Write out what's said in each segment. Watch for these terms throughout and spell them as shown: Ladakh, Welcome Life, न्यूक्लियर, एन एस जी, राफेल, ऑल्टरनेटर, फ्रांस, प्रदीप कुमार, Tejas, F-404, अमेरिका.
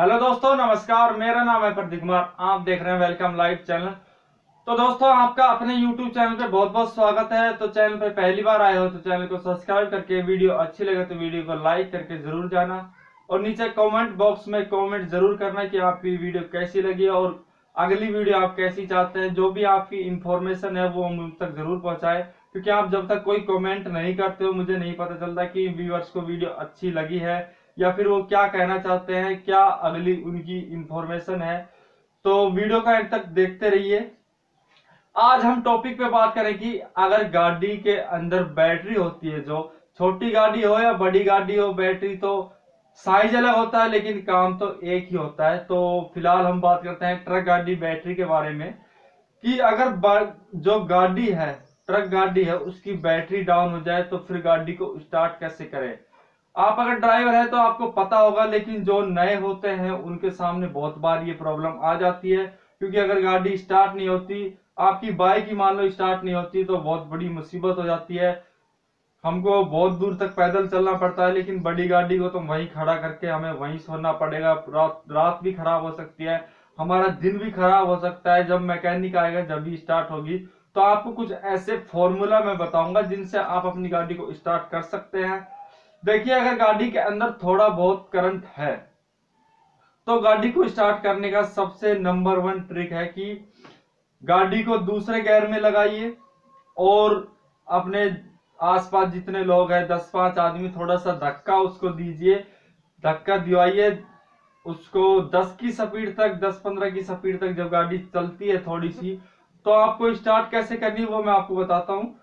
Hello दोस्तों, नमस्कार। मेरा नाम है प्रदीप कुमार, आप देख रहे हैं वेलकम लाइफ चैनल। तो दोस्तों, आपका अपने यूट्यूब चैनल पे बहुत बहुत स्वागत है। तो चैनल पे पहली बार आए हो तो चैनल को सब्सक्राइब करके, वीडियो अच्छी लगे तो वीडियो को लाइक करके जरूर जाना और नीचे कमेंट बॉक्स में कमेंट जरूर करना कि आपकी वीडियो कैसी लगी और अगली वीडियो आप कैसी चाहते हैं। जो भी आपकी इंफॉर्मेशन है वो हम तक जरूर पहुँचाए, क्योंकि आप जब तक कोई कॉमेंट नहीं करते हो मुझे नहीं पता चलता कि व्यूअर्स को वीडियो अच्छी लगी है या फिर वो क्या कहना चाहते हैं, क्या अगली उनकी इंफॉर्मेशन है। तो वीडियो का अंत तक देखते रहिए। आज हम टॉपिक पे बात करें कि अगर गाड़ी के अंदर बैटरी होती है, जो छोटी गाड़ी हो या बड़ी गाड़ी हो, बैटरी तो साइज अलग होता है लेकिन काम तो एक ही होता है। तो फिलहाल हम बात करते हैं ट्रक गाड़ी बैटरी के बारे में कि अगर जो गाड़ी है, ट्रक गाड़ी है, उसकी बैटरी डाउन हो जाए तो फिर गाड़ी को स्टार्ट कैसे करें। आप अगर ड्राइवर है तो आपको पता होगा, लेकिन जो नए होते हैं उनके सामने बहुत बार ये प्रॉब्लम आ जाती है, क्योंकि अगर गाड़ी स्टार्ट नहीं होती, आपकी बाइक ही मान लो स्टार्ट नहीं होती तो बहुत बड़ी मुसीबत हो जाती है। हमको बहुत दूर तक पैदल चलना पड़ता है, लेकिन बड़ी गाड़ी को तो वहीं खड़ा करके हमें वहीं सोना पड़ेगा। रात भी खराब हो सकती है, हमारा दिन भी खराब हो सकता है। जब मैकेनिक आएगा, जब भी स्टार्ट होगी, तो आपको कुछ ऐसे फॉर्मूला मैं बताऊंगा जिनसे आप अपनी गाड़ी को स्टार्ट कर सकते हैं। देखिए, अगर गाड़ी के अंदर थोड़ा बहुत करंट है तो गाड़ी को स्टार्ट करने का सबसे नंबर वन ट्रिक है कि गाड़ी को दूसरे गियर में लगाइए और अपने आसपास जितने लोग हैं 10-5 आदमी, थोड़ा सा धक्का उसको दीजिए, धक्का दिवाइए उसको 10 की स्पीड तक, 10-15 की स्पीड तक। जब गाड़ी चलती है थोड़ी सी, तो आपको स्टार्ट कैसे करनी वो मैं आपको बताता हूँ।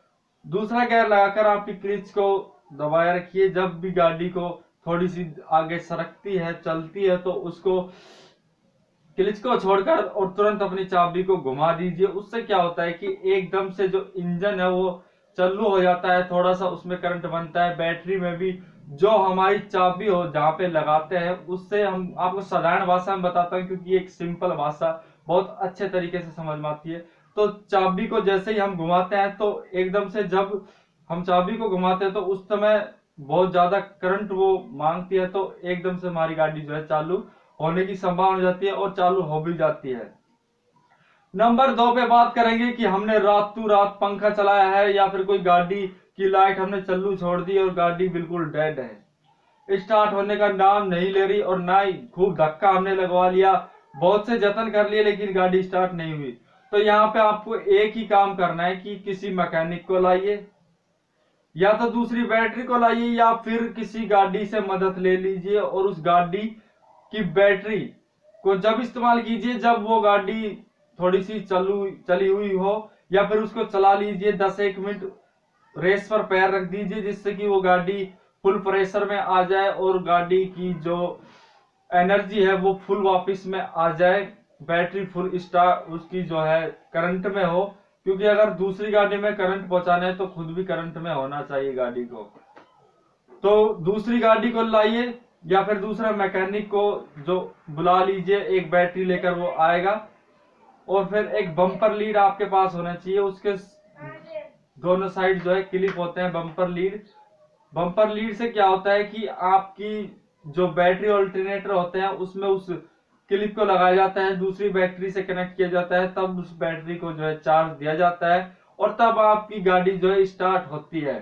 दूसरा गियर लगाकर आपकी क्लिच को दबाए रखिए। जब भी गाड़ी को थोड़ी सी आगे सरकती है, चलती है, तो उसको क्लिच को छोड़कर और तुरंत अपनी चाबी को घुमा दीजिए। उससे क्या होता है कि एकदम से जो इंजन है वो चालू हो जाता है, थोड़ा सा उसमें करंट बनता है। बैटरी में भी जो हमारी चाबी हो जहाँ पे लगाते हैं, उससे हम आपको साधारण भाषा में बताता हूँ, क्योंकि एक सिंपल भाषा बहुत अच्छे तरीके से समझ में आती है। तो चाबी को जैसे ही हम घुमाते हैं, तो एकदम से जब हम चाबी को घुमाते हैं तो उस समय बहुत ज्यादा करंट वो मांगती है, तो एकदम से हमारी गाड़ी जो है चालू होने की संभावना हो जाती है और चालू हो भी जाती है। नंबर 2 पे बात करेंगे कि हमने रातों रात पंखा चलाया है या फिर कोई गाड़ी की लाइट हमने चालू छोड़ दी और गाड़ी बिल्कुल डेड है, स्टार्ट होने का नाम नहीं ले रही और ना ही खूब धक्का हमने लगवा लिया, बहुत से जतन कर लिए लेकिन गाड़ी स्टार्ट नहीं हुई। तो यहाँ पे आपको एक ही काम करना है कि किसी मैकेनिक को लाइए या तो दूसरी बैटरी को लाइए या फिर किसी गाड़ी से मदद ले लीजिए और उस गाड़ी की बैटरी को जब इस्तेमाल कीजिए जब वो गाड़ी थोड़ी सी चली हुई हो, या फिर उसको चला लीजिए 10-1 मिनट रेस पर पैर रख दीजिए, जिससे कि वो गाड़ी फुल प्रेशर में आ जाए और गाड़ी की जो एनर्जी है वो फुल वापस में आ जाए, बैटरी फुल स्टार्ट उसकी जो है करंट में हो। क्योंकि अगर दूसरी गाड़ी में करंट पहुंचाना है तो खुद भी करंट में होना चाहिए गाड़ी को। तो दूसरी गाड़ी को लाइए या फिर दूसरा मैकेनिक को जो बुला लीजिए, एक बैटरी लेकर वो आएगा और फिर एक बम्पर लीड आपके पास होना चाहिए। उसके दोनों साइड जो है क्लिप होते हैं बम्पर लीड। बम्पर लीड से क्या होता है कि आपकी जो बैटरी ऑल्टरनेटर होते हैं उसमें उस क्लिप को लगाया जाता है, दूसरी बैटरी से कनेक्ट किया जाता है, तब उस बैटरी को जो है चार्ज दिया जाता है और तब आपकी गाड़ी जो है स्टार्ट होती है।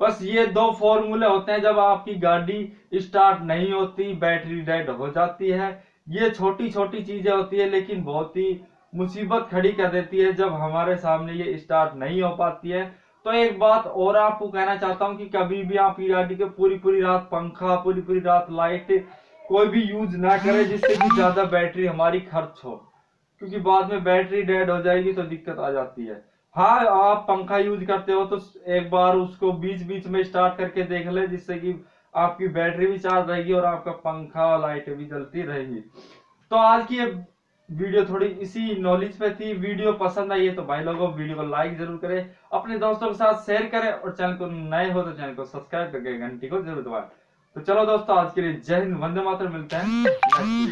बस ये 2 फॉर्मूले होते हैं जब आपकी गाड़ी स्टार्ट नहीं होती, बैटरी डेड हो जाती है। ये छोटी छोटी चीजें होती है लेकिन बहुत ही मुसीबत खड़ी कर देती है जब हमारे सामने ये स्टार्ट नहीं हो पाती है। तो एक बात और आपको कहना चाहता हूँ कि कभी भी आपकी गाड़ी के पूरी रात पंखा, पूरी रात लाइट कोई भी यूज ना करें, जिससे कि ज्यादा बैटरी हमारी खर्च हो, क्योंकि बाद में बैटरी डेड हो जाएगी तो दिक्कत आ जाती है। हाँ, आप पंखा यूज करते हो तो एक बार उसको बीच में स्टार्ट करके देख ले, जिससे कि आपकी बैटरी भी चार्ज रहेगी और आपका पंखा और लाइटें भी जलती रहेगी। तो आज की ये वीडियो थोड़ी इसी नॉलेज पे थी। वीडियो पसंद आई है तो भाई लोगों, वीडियो को लाइक जरूर करें, अपने दोस्तों के साथ शेयर करें और चैनल को नए हो तो चैनल को सब्सक्राइब करके घंटी को जरूर दबाएं। तो चलो दोस्तों, आज के लिए जय हिंद, वंदे मातरम। मिलते हैं।